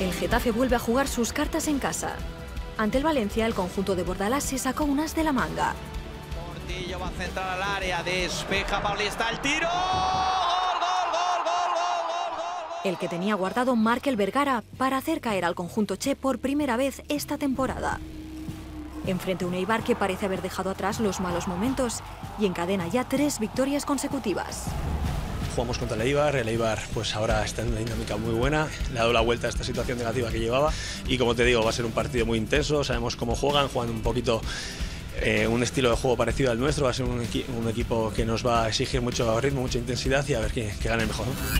El Getafe vuelve a jugar sus cartas en casa. Ante el Valencia, el conjunto de Bordalás se sacó un as de la manga. Portillo va a centrar al área, despeja Paulista, el tiro. El que tenía guardado Markel Bergara para hacer caer al conjunto Che por primera vez esta temporada. Enfrente a un Eibar que parece haber dejado atrás los malos momentos y encadena ya 3 victorias consecutivas. Jugamos contra el Eibar pues ahora está en una dinámica muy buena, le ha dado la vuelta a esta situación negativa que llevaba y como te digo va a ser un partido muy intenso, sabemos cómo juegan un poquito un estilo de juego parecido al nuestro, va a ser un equipo que nos va a exigir mucho ritmo, mucha intensidad y a ver quién gana el mejor.